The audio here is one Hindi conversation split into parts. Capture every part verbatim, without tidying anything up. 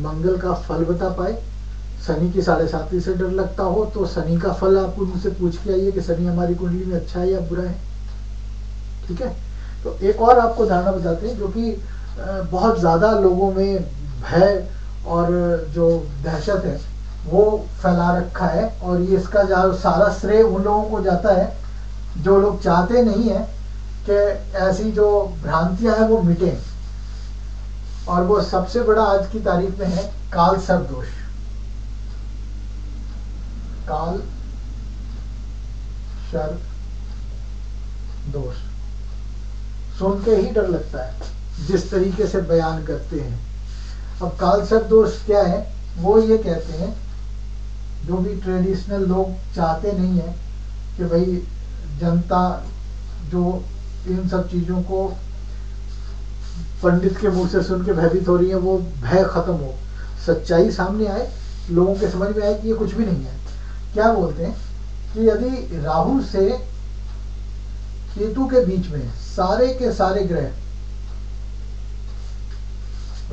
मंगल का फल बता पाए। शनि की साढ़े साती से डर लगता हो तो शनि का फल आप उनसे पूछ के आइए कि शनि हमारी कुंडली में अच्छा है या बुरा है, ठीक है। तो एक और आपको धारणा बताते हैं जो कि बहुत ज़्यादा लोगों में भय और जो दहशत है वो फैला रखा है, और ये इसका सारा श्रेय उन लोगों को जाता है जो लोग चाहते नहीं है कि ऐसी जो भ्रांतियां हैं वो मिटें। और वो सबसे बड़ा आज की तारीख में है काल सर्प दोष। काल सर्प दोष सुन के ही डर लगता है जिस तरीके से बयान करते हैं। अब काल सर्प दोष क्या है, वो ये कहते हैं जो भी ट्रेडिशनल लोग चाहते नहीं है कि भाई जनता जो इन सब चीज़ों को पंडित के मुंह से सुन के भयभीत हो रही है वो भय खत्म हो, सच्चाई सामने आए, लोगों के समझ में आए कि ये कुछ भी नहीं है। क्या बोलते हैं कि यदि राहु से केतु के बीच में सारे के सारे ग्रह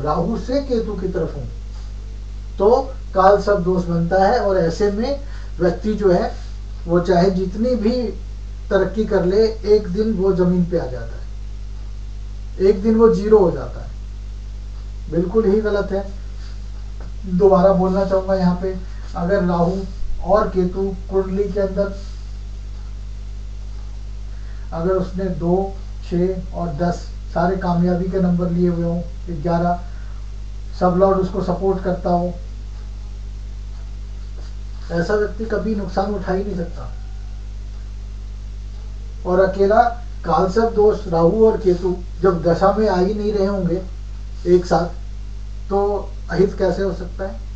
राहु से केतु की तरफ हों तो काल सर्प दोष बनता है। और ऐसे में व्यक्ति जो है वो चाहे जितनी भी तरक्की कर ले एक दिन वो जमीन पे आ जाता है, एक दिन वो जीरो हो जाता है। बिल्कुल ही गलत है। दोबारा बोलना चाहूँगा यहाँ पे, अगर राहु और केतु कुंडली के अंदर अगर उसने दो छः और दस सारे कामयाबी के नंबर लिए हुए हों, ग्यारह सब लॉर्ड उसको सपोर्ट करता हो, ऐसा व्यक्ति कभी नुकसान उठा ही नहीं सकता। और अकेला काल सर्प दोष राहु और केतु जब दशा में आ ही नहीं रहे होंगे एक साथ तो अहित कैसे हो सकता है।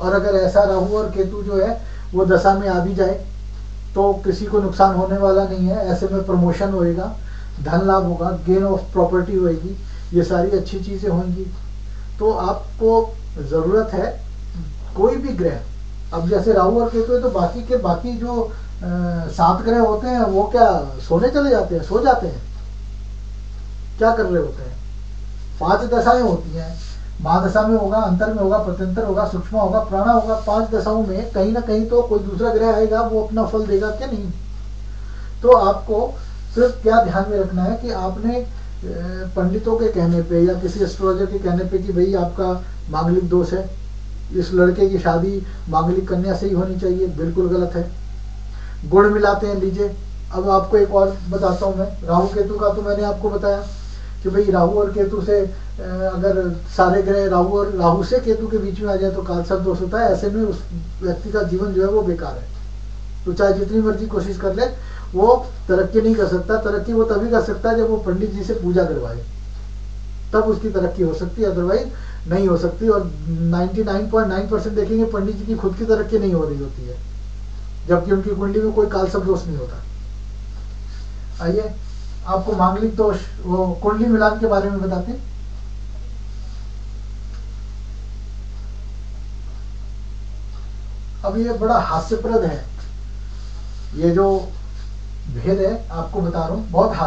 और अगर ऐसा राहु और केतु जो है वो दशा में आ भी जाए तो किसी को नुकसान होने वाला नहीं है। ऐसे में प्रमोशन होएगा, धन लाभ होगा, गेन ऑफ प्रॉपर्टी होएगी, ये सारी अच्छी चीज़ें होंगी। तो आपको ज़रूरत है कोई भी ग्रह, अब जैसे राहु और केतु है तो बाकी के बाकी जो सात ग्रह होते हैं वो क्या सोने चले जाते हैं, सो जाते हैं, क्या कर रहे होते हैं। पांच दशाएं होती हैं, महादशा में होगा, अंतर में होगा, प्रत्यंतर होगा, सूक्ष्म होगा, प्राणा होगा। पांच दशाओं में कहीं ना कहीं तो कोई दूसरा ग्रह आएगा, वो अपना फल देगा क्या नहीं। तो आपको सिर्फ क्या ध्यान में रखना है कि आपने पंडितों के कहने पे या किसी एस्ट्रोलॉजर के कहने पे कि भाई आपका मांगलिक दोष है, इस लड़के की शादी मांगलिक कन्या से ही होनी चाहिए, बिल्कुल गलत है। गुड़ मिलाते हैं, लीजिए। अब आपको एक और बताता हूँ मैं, राहु केतु का तो मैंने आपको बताया कि भाई राहु और केतु से अगर सारे ग्रह राहु और राहु से केतु के बीच में आ जाए तो काल सर्प दोष होता है। ऐसे में उस व्यक्ति का जीवन जो है वो बेकार है, तो चाहे जितनी मर्जी कोशिश कर ले वो तरक्की नहीं कर सकता। तरक्की वो तभी कर सकता है जब वो पंडित जी से पूजा करवाए, तब उसकी तरक्की हो सकती है, अदरवाइज नहीं हो सकती। और ninety nine point nine percent देखेंगे पंडित जी की खुद की तरक्की नहीं हो रही होती है, जबकि उनकी कुंडली में कोई काल सर्प दोष नहीं होता। आइए आपको मांगलिक दोष वो कुंडली मिलान के बारे में बताते हैं। अब ये बड़ा हास्यप्रद है, ये जो भेद है आपको बता रहा हूँ, बहुत